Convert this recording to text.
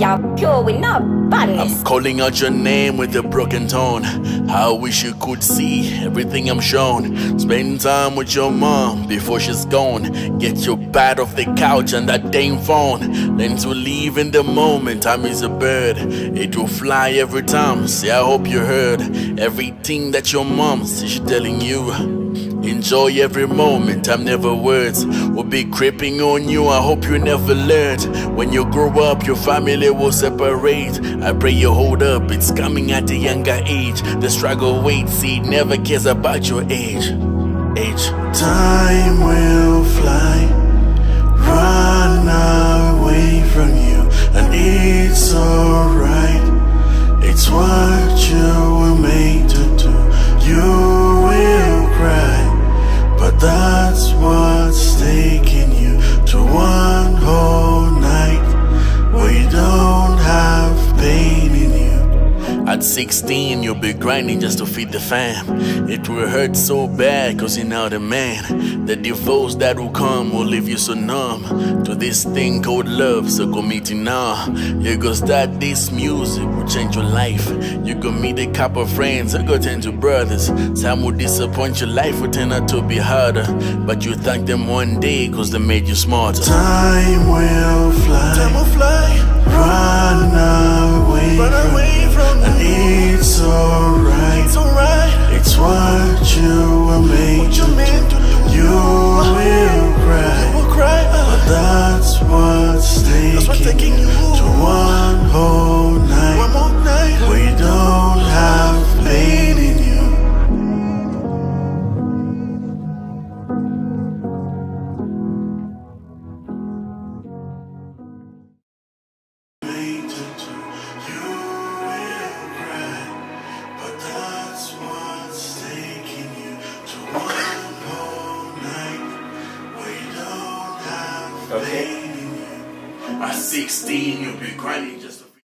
y'all going up badness. I'm calling out your name with a broken tone. I wish you could see everything I'm shown. Spend time with your mom before she's gone. Get your bat off the couch and that damn phone. Learn to live in the moment. Time is a bird, it will fly every time. Say I hope you heard everything that your mom says she's telling you. Enjoy every moment, I'm never words. Will be creeping on you, I hope you never learned. When you grow up, your family will separate. I pray you hold up, it's coming at a younger age. The struggle waits, it never cares about your age. Time will fly, run away from you. And it's alright, it's what you were made to do. You will cry, but that's what's taking you to one whole night where you don't have pain in you. At 16 you'll be grinding just to feed the fam. It will hurt so bad cause you're not a man. The divorce that will come will leave you so numb to this thing called love, so commit it now. You go start this music, will change your life. You go meet a couple friends, you go turn to brothers. Some will disappoint, your life will turn out to be harder, but you thank them one day cause they made you smarter. Time will fly, time will fly. Run away from you. And it's alright, it's alright. It's what you were made to do. You will cry, but that's what's taking you to one whole night where you don't have pain in you. Okay. At 16 you'll be grinding.